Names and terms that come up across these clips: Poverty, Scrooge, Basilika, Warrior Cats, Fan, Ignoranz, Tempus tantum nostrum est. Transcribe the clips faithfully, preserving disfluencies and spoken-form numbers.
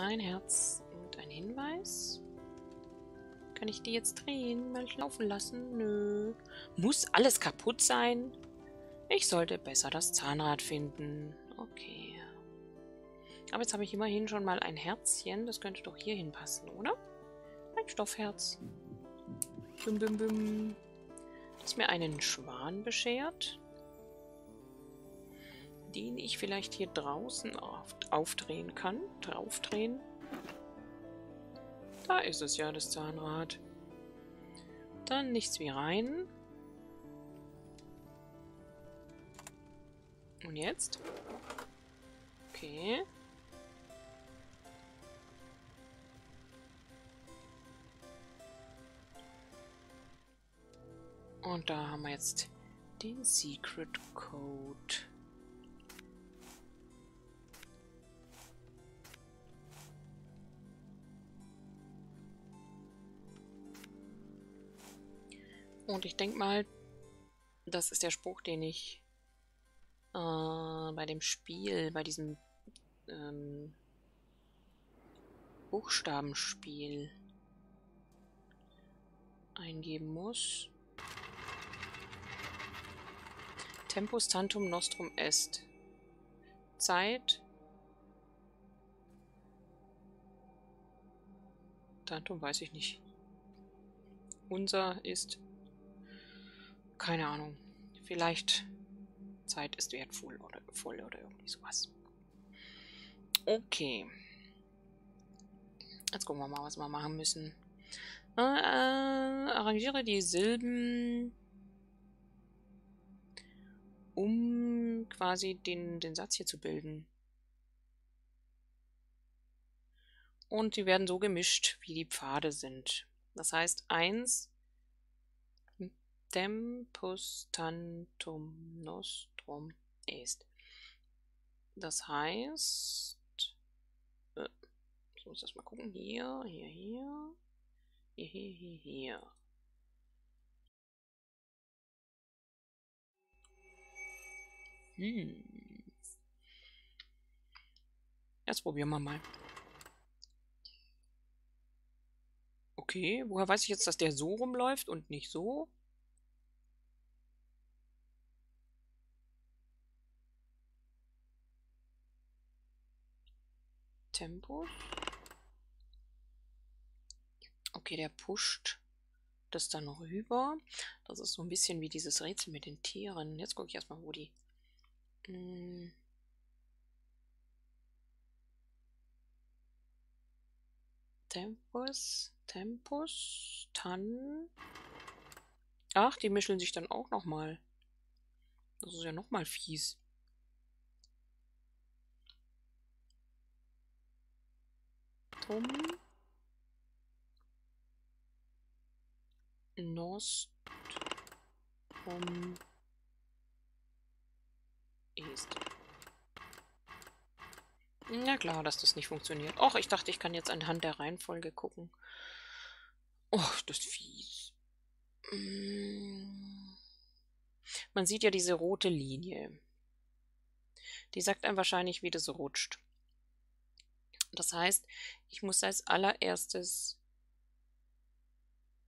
ein Herz und ein Hinweis. Kann ich die jetzt drehen? Mal laufen lassen? Nö. Muss alles kaputt sein? Ich sollte besser das Zahnrad finden. Okay. Aber jetzt habe ich immerhin schon mal ein Herzchen. Das könnte doch hier hinpassen, oder? Ein Stoffherz. Bum, bum, bum. Das mir einen Schwan beschert. Den ich vielleicht hier draußen auf aufdrehen kann. Draufdrehen. Da ist es ja, das Zahnrad. Dann nichts wie rein. Und jetzt? Okay. Und da haben wir jetzt den Secret Code. Und ich denke mal, das ist der Spruch, den ich äh, bei dem Spiel, bei diesem ähm, Buchstabenspiel eingeben muss. Tempus tantum nostrum est. Zeit. Tantum weiß ich nicht. Unser ist. Keine Ahnung. Vielleicht Zeit ist wertvoll oder voll oder irgendwie sowas. Okay. Jetzt gucken wir mal, was wir machen müssen. Äh, äh, arrangiere die Silben, um quasi den, den Satz hier zu bilden. Und die werden so gemischt, wie die Pfade sind. Das heißt, eins Tempus tantum nostrum est. Das heißt, äh, ich muss das mal gucken, hier, hier, hier, hier, hier, hier, hier. Hm. Jetzt probieren wir mal. Okay, woher weiß ich jetzt, dass der so rumläuft und nicht so? Tempo. Okay, der pusht das dann rüber. Das ist so ein bisschen wie dieses Rätsel mit den Tieren. Jetzt gucke ich erstmal, wo die... Hm. Tempus, Tempus, Tan... Ach, die mischeln sich dann auch nochmal. Das ist ja nochmal fies. Nostrum ist. Na klar, dass das nicht funktioniert. Och, ich dachte, ich kann jetzt anhand der Reihenfolge gucken. Och, das ist fies. Man sieht ja diese rote Linie. Die sagt einem wahrscheinlich, wie das rutscht. Das heißt, ich muss als allererstes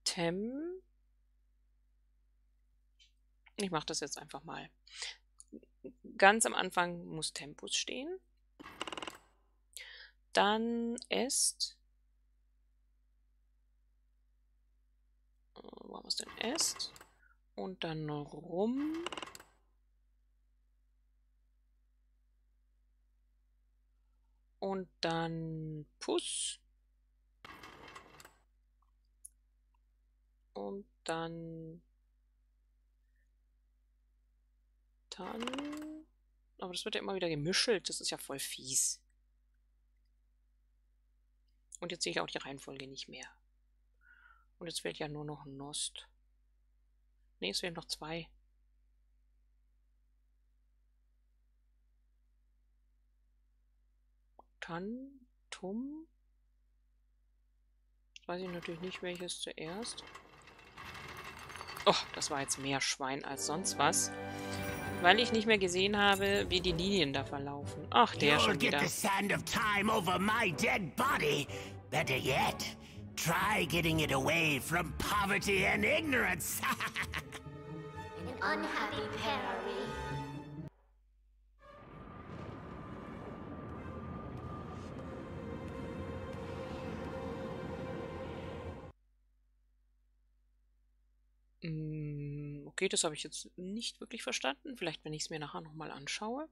Tem. Ich mache das jetzt einfach mal. Ganz am Anfang muss Tempus stehen. Dann est. Wo haben wir es denn? Est. Und dann rum. Und dann Puss. Und dann Tan. Aber das wird ja immer wieder gemischelt. Das ist ja voll fies. Und jetzt sehe ich auch die Reihenfolge nicht mehr. Und jetzt fehlt ja nur noch Nost. Ne, es fehlen noch zwei. Tantum. Jetzt weiß ich natürlich nicht, welches zuerst. Oh, das war jetzt mehr Schwein als sonst was. Weil ich nicht mehr gesehen habe, wie die Linien da verlaufen. Ach, der schon wieder. Better yet, try getting it away from poverty and ignorance. An unhappy pair are we. Okay, das habe ich jetzt nicht wirklich verstanden. Vielleicht, wenn ich es mir nachher nochmal anschaue.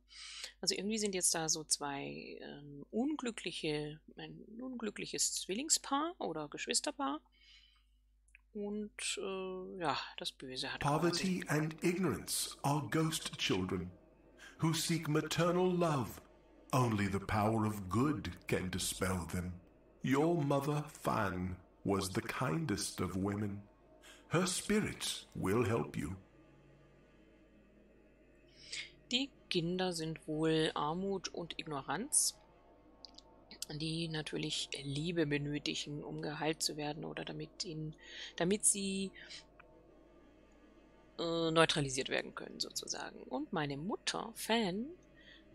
Also irgendwie sind jetzt da so zwei ähm, unglückliche, ein unglückliches Zwillingspaar oder Geschwisterpaar. Und äh, ja, das Böse hat... Poverty and ignorance are ghost children who seek maternal love. Only the power of good can dispel them. Your mother, Fan, was the kindest of women. Her spirit will help you. Die Kinder sind wohl Armut und Ignoranz, die natürlich Liebe benötigen, um geheilt zu werden oder damit ihnen, damit sie äh, neutralisiert werden können sozusagen. Und meine Mutter, Fan,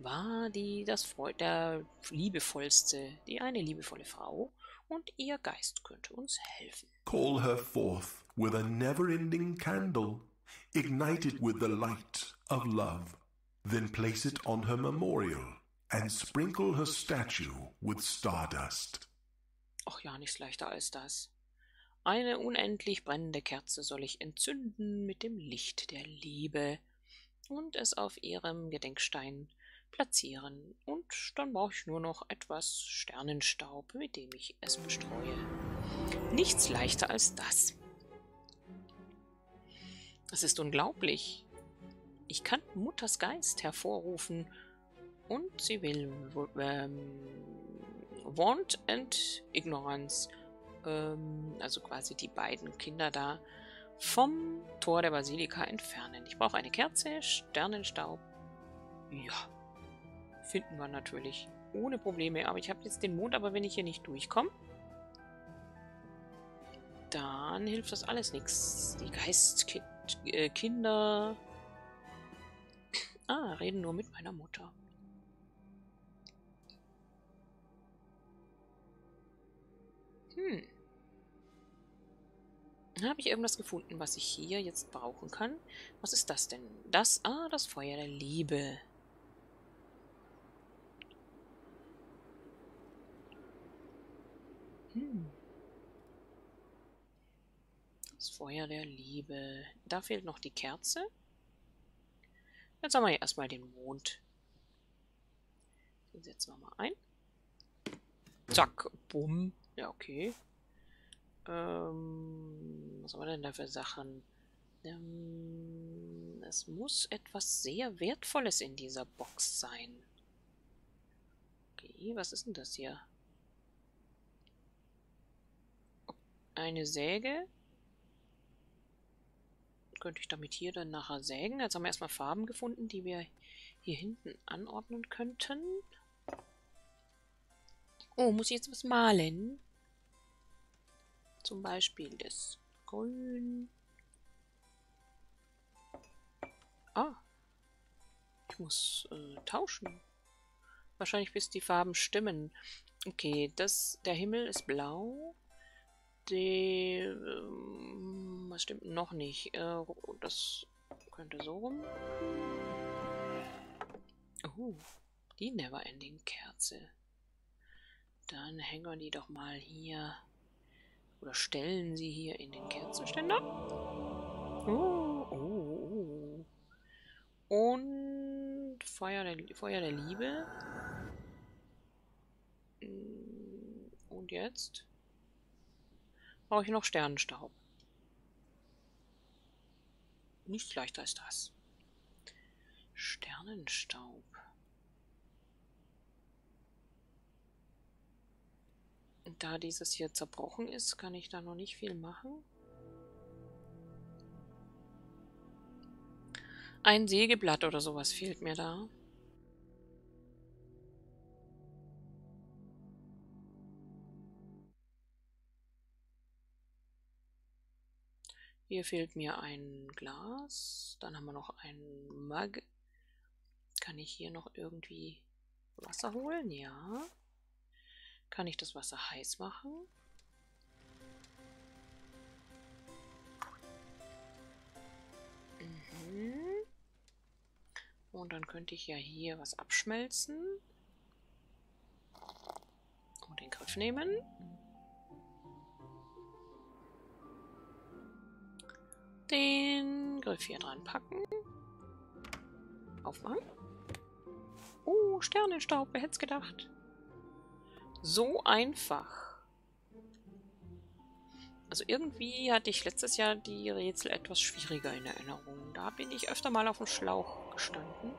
war die das Freund, der liebevollste, die eine liebevolle Frau, und ihr Geist könnte uns helfen. Call her forth with a never-ending candle, ignite it with the light of love, then place it on her memorial and sprinkle her statue with stardust. Ach ja, nichts leichter als das. Eine unendlich brennende Kerze soll ich entzünden mit dem Licht der Liebe und es auf ihrem Gedenkstein platzieren. Und dann brauche ich nur noch etwas Sternenstaub, mit dem ich es bestreue. Nichts leichter als das. Das ist unglaublich. Ich kann Mutters Geist hervorrufen und sie will ähm, Want and Ignoranz, ähm, also quasi die beiden Kinder da, vom Tor der Basilika entfernen. Ich brauche eine Kerze, Sternenstaub, ja, finden wir natürlich ohne Probleme. Aber ich habe jetzt den Mond, aber wenn ich hier nicht durchkomme, dann hilft das alles nichts. Die Geistkinder äh, ah, reden nur mit meiner Mutter. Hm. Habe ich irgendwas gefunden, was ich hier jetzt brauchen kann? Was ist das denn? Das, ah, das Feuer der Liebe. Hm. Das Feuer der Liebe. Da fehlt noch die Kerze. Jetzt haben wir hier erstmal den Mond. Den setzen wir mal ein. Zack, bumm. Ja, okay. Ähm, was haben wir denn da für Sachen? Ähm, es muss etwas sehr Wertvolles in dieser Box sein. Okay, was ist denn das hier? Eine Säge. Könnte ich damit hier dann nachher sägen. Jetzt haben wir erstmal Farben gefunden, die wir hier hinten anordnen könnten. Oh, muss ich jetzt was malen? Zum Beispiel das Grün. Ah. Ich muss äh, tauschen. Wahrscheinlich bis die Farben stimmen. Okay, das, der Himmel ist blau. Die, ähm, was stimmt noch nicht? Äh, das könnte so rum. Oh, die Neverending-Kerze. Dann hängen wir die doch mal hier. Oder stellen sie hier in den Kerzenständer. Oh, oh, oh. Und Feuer der, Feuer der Liebe. Und jetzt brauche ich noch Sternenstaub. Nichts leichter als das. Sternenstaub. Und da dieses hier zerbrochen ist, kann ich da noch nicht viel machen. Ein Sägeblatt oder sowas fehlt mir da. Hier fehlt mir ein Glas. Dann haben wir noch einen Mug. Kann ich hier noch irgendwie Wasser holen? Ja. Kann ich das Wasser heiß machen? Mhm. Und dann könnte ich ja hier was abschmelzen. Und den Griff nehmen. Den Griff hier dran packen. Aufmachen. Oh, Sternenstaub, wer hätte es gedacht? So einfach. Also irgendwie hatte ich letztes Jahr die Rätsel etwas schwieriger in Erinnerung. Da bin ich öfter mal auf dem Schlauch gestanden.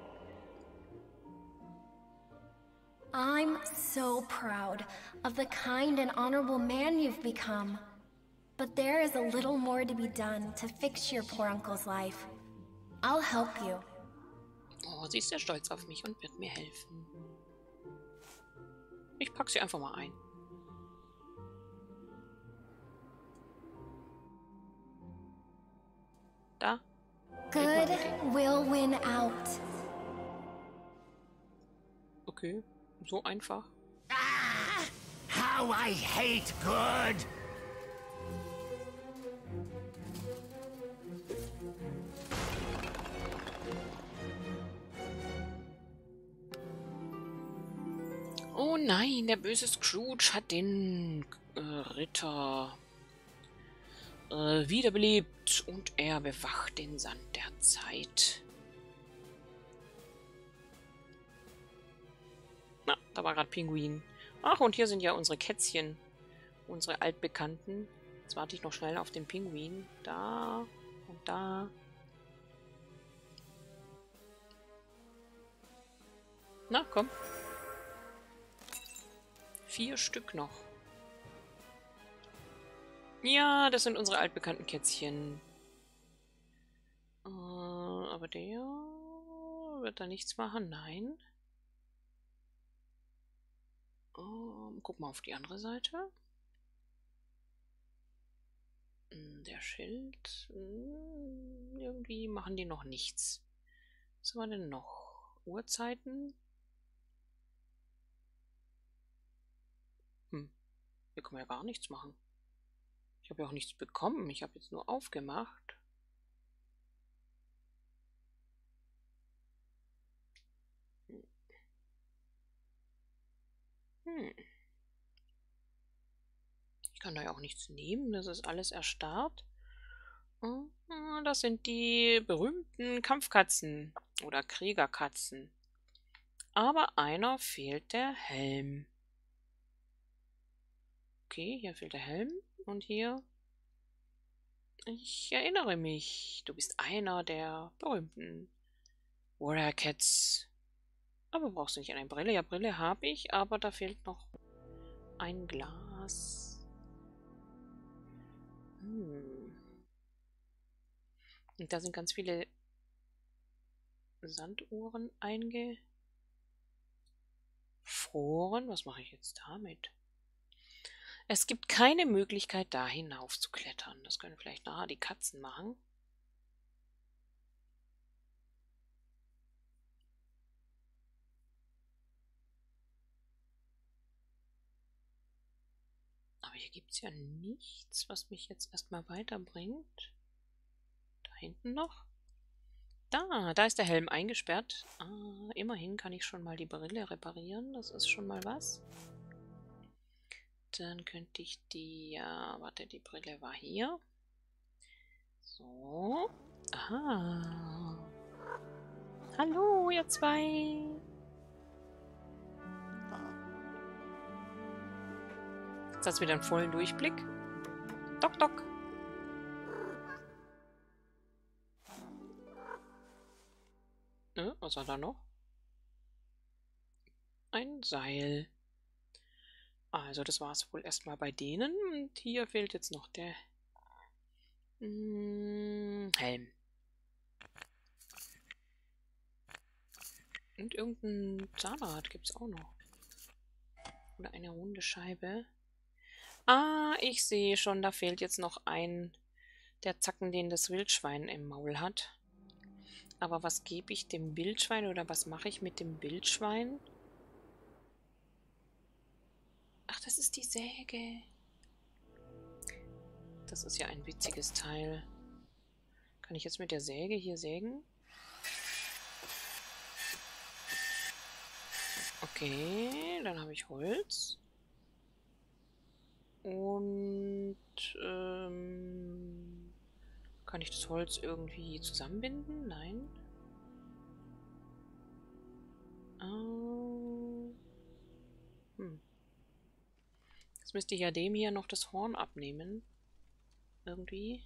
I'm so proud of the kind and honorable man you've become. But there is a little more to be done to fix your poor uncle's life. I'll help you. Oh, sie ist sehr stolz auf mich und wird mir helfen. Ich packe sie einfach mal ein. Da. Good will win out. Okay, so einfach. Ah, how I hate good! Oh nein, der böse Scrooge hat den äh, Ritter äh, wiederbelebt und er bewacht den Sand der Zeit. Na, da war gerade Pinguin. Ach, und hier sind ja unsere Kätzchen, unsere Altbekannten. Jetzt warte ich noch schnell auf den Pinguin. Da und da. Na, komm. Vier Stück noch. Ja, das sind unsere altbekannten Kätzchen. Äh, aber der wird da nichts machen. Nein. Ähm, guck mal auf die andere Seite. Der Schild. Irgendwie machen die noch nichts. Was haben wir denn noch? Uhrzeiten? Hier können wir ja gar nichts machen. Ich habe ja auch nichts bekommen. Ich habe jetzt nur aufgemacht. Hm. Ich kann da ja auch nichts nehmen. Das ist alles erstarrt. Das sind die berühmten Kampfkatzen oder Kriegerkatzen. Aber einer fehlt, der Helm. Okay, hier fehlt der Helm. Und hier... Ich erinnere mich. Du bist einer der berühmten Warrior Cats. Aber brauchst du nicht eine Brille? Ja, Brille habe ich, aber da fehlt noch ein Glas. Hm. Und da sind ganz viele Sanduhren eingefroren. Was mache ich jetzt damit? Es gibt keine Möglichkeit, da hinauf zu klettern. Das können vielleicht nachher die Katzen machen. Aber hier gibt es ja nichts, was mich jetzt erstmal weiterbringt. Da hinten noch. Da, da ist der Helm eingesperrt. Ah, immerhin kann ich schon mal die Brille reparieren. Das ist schon mal was. Dann könnte ich die, ja, warte, die Brille war hier. So. Aha. Hallo, ihr zwei. Jetzt hat es wieder einen vollen Durchblick. Doc, doc. Ne, was hat er noch? Ein Seil. Also das war es wohl erstmal bei denen. Und hier fehlt jetzt noch der mm, Helm. Und irgendein Zahnrad gibt es auch noch. Oder eine runde Scheibe. Ah, ich sehe schon, da fehlt jetzt noch ein der Zacken, den das Wildschwein im Maul hat. Aber was gebe ich dem Wildschwein oder was mache ich mit dem Wildschwein? Ach, das ist die Säge. Das ist ja ein witziges Teil. Kann ich jetzt mit der Säge hier sägen? Okay, dann habe ich Holz. Und ähm, kann ich das Holz irgendwie zusammenbinden? Nein. Ähm, hm. Jetzt müsste ich ja dem hier noch das Horn abnehmen. Irgendwie.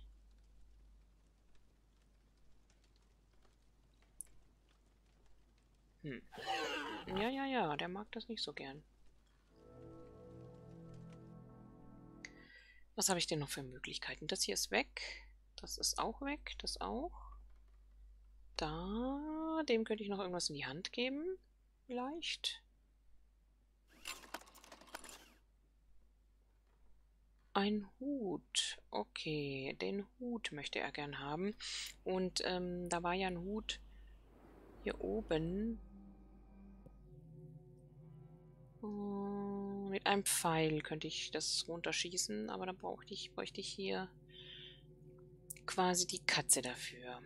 Hm. Ja, ja, ja, der mag das nicht so gern. Was habe ich denn noch für Möglichkeiten? Das hier ist weg. Das ist auch weg. Das auch. Da, dem könnte ich noch irgendwas in die Hand geben. Vielleicht. Ein Hut. Okay, den Hut möchte er gern haben. Und ähm, da war ja ein Hut hier oben. Mit einem Pfeil könnte ich das runterschießen, aber dann brauchte ich, bräuchte ich hier quasi die Katze dafür.